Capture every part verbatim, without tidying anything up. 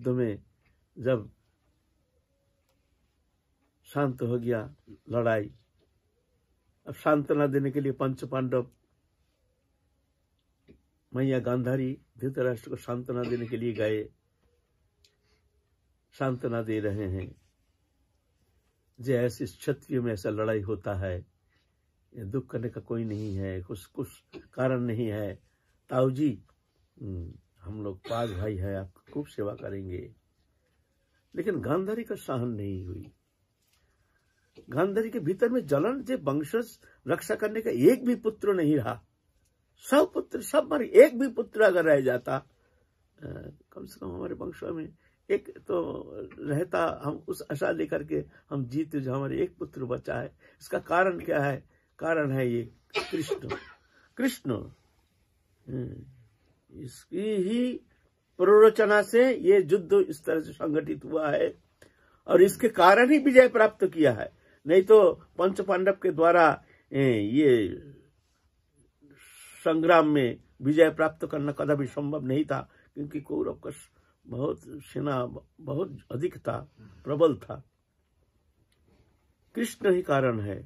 शब्द में जब शांत हो गया लड़ाई, अब सांत्वना देने के लिए पंच पांडव मैया गांधारी धृतराष्ट्र को सांत्वना देने के लिए गए, सांत्वना दे रहे हैं जे ऐसे क्षत्रियों में ऐसा लड़ाई होता है, दुख करने का कोई नहीं है, कुछ कुछ कारण नहीं है, ताऊ जी हम लोग पांच भाई हैं, आपको खूब सेवा करेंगे। लेकिन गांधारी का सहन नहीं हुई, गांधारी के भीतर में जलन, जे वंशज रक्षा करने का एक भी पुत्र नहीं रहा, सब पुत्र सब मर, एक भी पुत्र अगर रह जाता कम से कम हमारे वंश में एक तो रहता, हम उस आशा लेकर के हम जीते जो हमारे एक पुत्र बचा है। इसका कारण क्या है? कारण है ये कृष्ण, कृष्ण इसकी ही प्ररोचना से ये युद्ध इस तरह से संगठित हुआ है और इसके कारण ही विजय प्राप्त किया है, नहीं तो पंच पांडव के द्वारा ये संग्राम में विजय प्राप्त करना कदापि संभव नहीं था, क्योंकि कौरव का बहुत सेना बहुत अधिक था, प्रबल था। कृष्ण ही कारण है।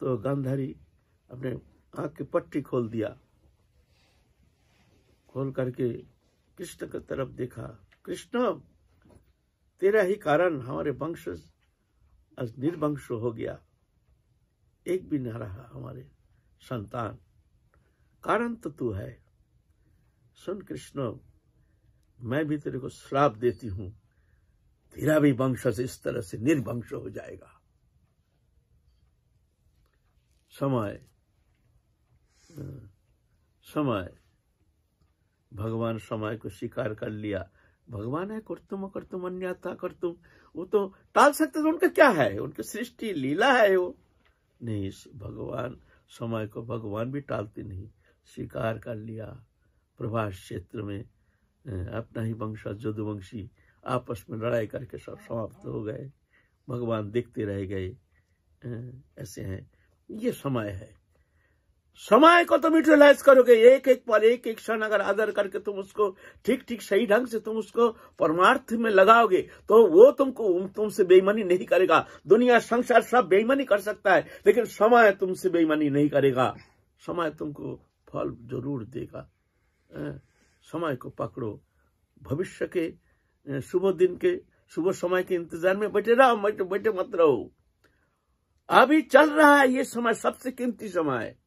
तो गांधारी अपने आंख की पट्टी खोल दिया, खोल करके कृष्ण की तरफ देखा, कृष्ण तेरा ही कारण हमारे वंश आज निर्वंश हो गया, एक भी न रहा हमारे संतान, कारण तो तू है। सुन कृष्ण, मैं भी तेरे को श्राप देती हूं, तेरा भी वंश इस तरह से निर्वंश हो जाएगा। समय समय भगवान समय को स्वीकार कर लिया, भगवान है कर्तुम अकर्तुम अन्यथा कर्तुम, वो तो टाल सकते थे, उनका क्या है, उनकी सृष्टि लीला है, वो नहीं, भगवान समय को भगवान भी टालते नहीं, स्वीकार कर लिया। प्रभास क्षेत्र में अपना ही वंश जदुवंशी आपस में लड़ाई करके सब समाप्त हो गए, भगवान देखते रह गए। ऐसे हैं ये समय है। समय को तुम यूटिलाइज करोगे, एक एक पल एक एक क्षण अगर आदर करके तुम उसको ठीक ठीक सही ढंग से तुम उसको परमार्थ में लगाओगे तो वो तुमको तुमसे बेईमानी नहीं करेगा। दुनिया संसार सब बेईमानी कर सकता है, लेकिन समय तुमसे बेईमानी नहीं करेगा, समय तुमको फल जरूर देगा। समय को पकड़ो, भविष्य के शुभ दिन के शुभ समय के इंतजार में बैठे रहो, बैठे मत रहो। अभी चल रहा है ये समय, सबसे कीमती समय है।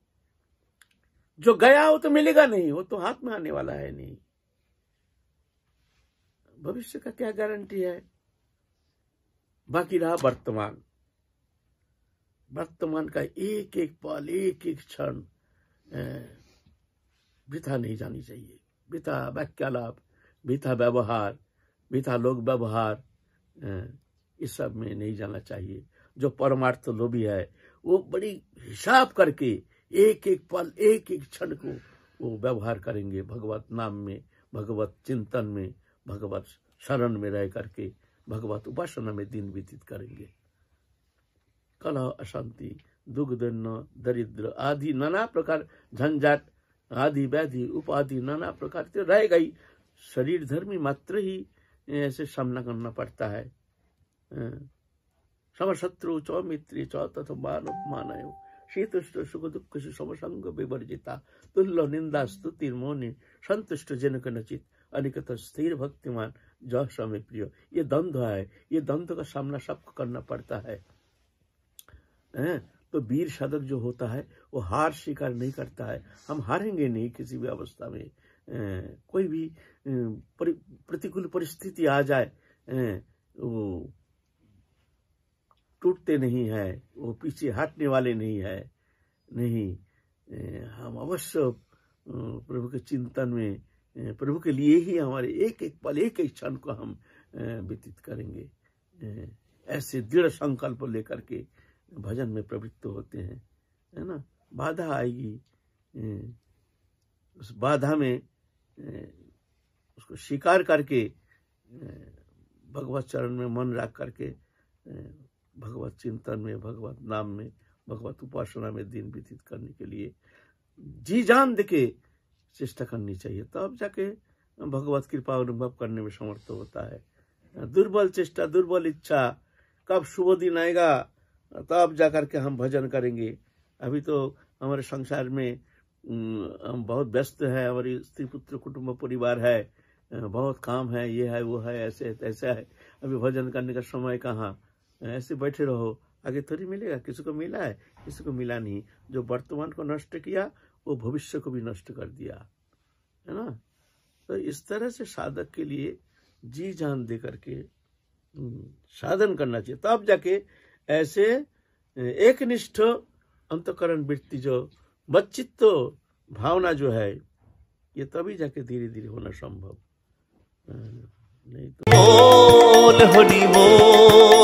जो गया वो तो मिलेगा नहीं, वो तो हाथ में आने वाला है नहीं। भविष्य का क्या गारंटी है? बाकी रहा वर्तमान, वर्तमान का एक एक पल एक एक क्षण वृथा नहीं जानी चाहिए। वृथा वाक्यालाप, वृथा व्यवहार, वृथा लोक व्यवहार, इस सब में नहीं जाना चाहिए। जो परमार्थ लोभी है वो बड़ी हिसाब करके एक एक पल एक एक क्षण को वो व्यवहार करेंगे, भगवत नाम में, भगवत चिंतन में, भगवत शरण में रह करके भगवत उपासना में दिन व्यतीत करेंगे। कलह अशांति दुग्ध दरिद्र आदि नाना प्रकार झंझट आदि व्याधि उपाधि नाना प्रकार से रह गई, शरीर धर्मी मात्र ही ऐसे सामना करना पड़ता है। समशत्रु चौ मित्री चौ तथा मान उपमान शीतुष्ट सुख दुख से समसंग विवर्जिता तुल्य निंदा स्तुति मौनी संतुष्ट जन कनचित अनिकत स्थिर भक्तिमान जह समय प्रिय। ये द्वंद्व है, ये द्वंद्व का सामना सबको करना पड़ता है। तो वीर साधक जो होता है वो हार स्वीकार नहीं करता है। हम हारेंगे नहीं किसी भी अवस्था में, कोई भी प्रतिकूल परिस्थिति आ जाए वो टूटते नहीं है, वो पीछे हटने वाले नहीं है। नहीं, हम अवश्य प्रभु के चिंतन में, प्रभु के लिए ही हमारे एक एक पल एक एक क्षण को हम व्यतीत करेंगे। ऐसे दृढ़ संकल्प लेकर के भजन में प्रवृत्त होते हैं, है ना। बाधा आएगी, उस बाधा में उसको स्वीकार करके भगवत चरण में मन रख करके भगवत चिंतन में, भगवत नाम में, भगवत उपासना में दिन व्यतीत करने के लिए जी जान देके चेष्टा करनी चाहिए, तब जाके भगवत कृपा अनुभव करने में समर्थ होता है। दुर्बल चेष्टा, दुर्बल इच्छा, कब शुभ दिन आएगा तब जाकर के हम भजन करेंगे। अभी तो हमारे संसार में हम बहुत व्यस्त है, हमारी स्त्री पुत्र कुटुंब परिवार है, बहुत काम है, ये है वो है, ऐसे ऐसा है, अभी भजन करने का समय कहाँ, ऐसे बैठे रहो आगे थोड़ी मिलेगा। किसी को मिला है, किसी को मिला नहीं। जो वर्तमान को नष्ट किया वो भविष्य को भी नष्ट कर दिया, है ना। तो इस तरह से साधक के लिए जी जान दे करके साधन करना चाहिए, तब जाके ऐसे एक निष्ठ अंतकरण वृत्ति जो बच्चित्त भावना जो है ये तभी जाके धीरे धीरे होना संभव नहीं तो।